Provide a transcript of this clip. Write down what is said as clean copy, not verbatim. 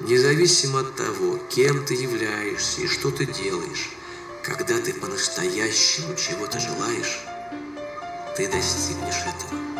Независимо от того, кем ты являешься и что ты делаешь, когда ты по-настоящему чего-то желаешь, ты достигнешь этого.